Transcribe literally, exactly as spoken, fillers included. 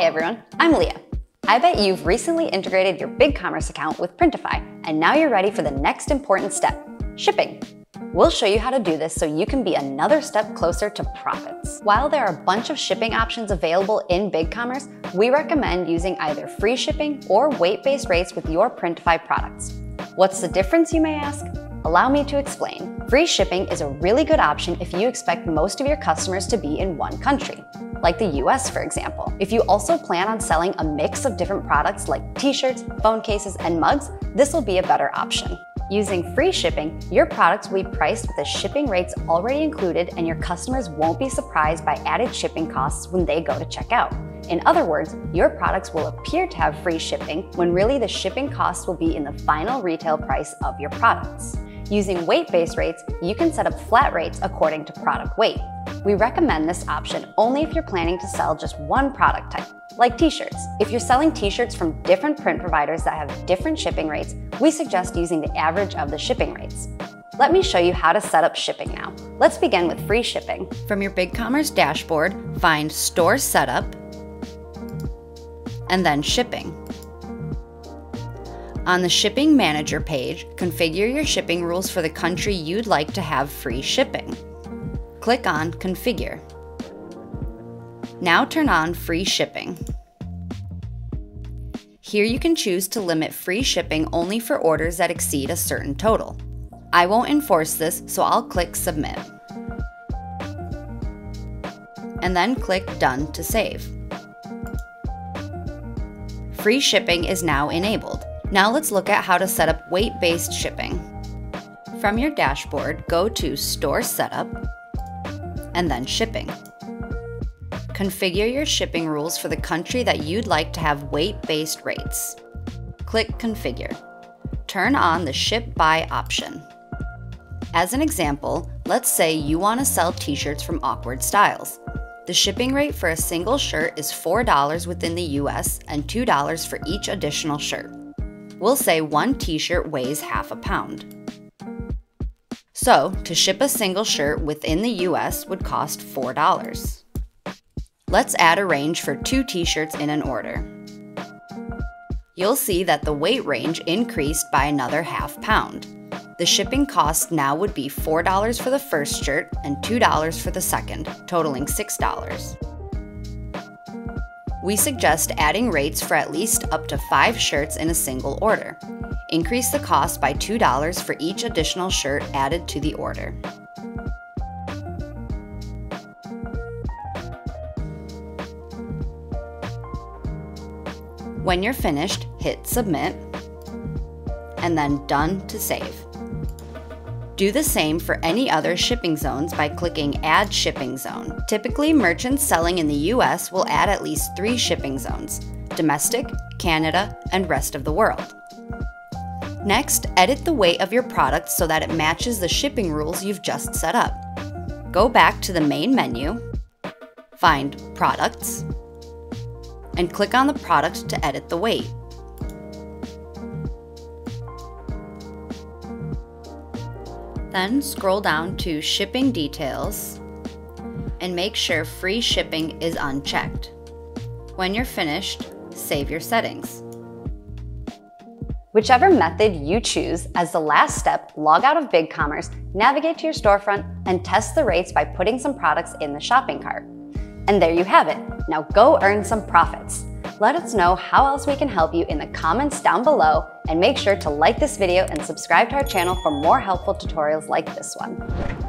Hi everyone, I'm Leah. I bet you've recently integrated your BigCommerce account with Printify, and now you're ready for the next important step, shipping. We'll show you how to do this so you can be another step closer to profits. While there are a bunch of shipping options available in BigCommerce, we recommend using either free shipping or weight-based rates with your Printify products. What's the difference, you may ask? Allow me to explain. Free shipping is a really good option if you expect most of your customers to be in one country, like the U S, for example. If you also plan on selling a mix of different products like t-shirts, phone cases, and mugs, this will be a better option. Using free shipping, your products will be priced with the shipping rates already included, and your customers won't be surprised by added shipping costs when they go to check out. In other words, your products will appear to have free shipping when really the shipping costs will be in the final retail price of your products. Using weight-based rates, you can set up flat rates according to product weight. We recommend this option only if you're planning to sell just one product type, like t-shirts. If you're selling t-shirts from different print providers that have different shipping rates, we suggest using the average of the shipping rates. Let me show you how to set up shipping now. Let's begin with free shipping. From your BigCommerce dashboard, find Store Setup, and then Shipping. On the Shipping Manager page, configure your shipping rules for the country you'd like to have free shipping. Click on Configure. Now turn on Free Shipping. Here you can choose to limit free shipping only for orders that exceed a certain total. I won't enforce this, so I'll click Submit. And then click Done to save. Free shipping is now enabled. Now let's look at how to set up weight-based shipping. From your dashboard, go to Store Setup and then Shipping. Configure your shipping rules for the country that you'd like to have weight-based rates. Click Configure. Turn on the Ship By option. As an example, let's say you want to sell t-shirts from Awkward Styles. The shipping rate for a single shirt is four dollars within the U S and two dollars for each additional shirt. We'll say one t-shirt weighs half a pound. So, to ship a single shirt within the U S would cost four dollars. Let's add a range for two t-shirts in an order. You'll see that the weight range increased by another half pound. The shipping cost now would be four dollars for the first shirt and two dollars for the second, totaling six dollars. We suggest adding rates for at least up to five shirts in a single order. Increase the cost by two dollars for each additional shirt added to the order. When you're finished, hit Submit and then Done to save. Do the same for any other shipping zones by clicking Add Shipping Zone. Typically, merchants selling in the U S will add at least three shipping zones: domestic, Canada, and rest of the world. Next, edit the weight of your product so that it matches the shipping rules you've just set up. Go back to the main menu, find Products, and click on the product to edit the weight. Then scroll down to Shipping Details and make sure Free Shipping is unchecked. When you're finished, save your settings. Whichever method you choose, as the last step, log out of BigCommerce, navigate to your storefront, and test the rates by putting some products in the shopping cart. And there you have it. Now go earn some profits. Let us know how else we can help you in the comments down below, and make sure to like this video and subscribe to our channel for more helpful tutorials like this one.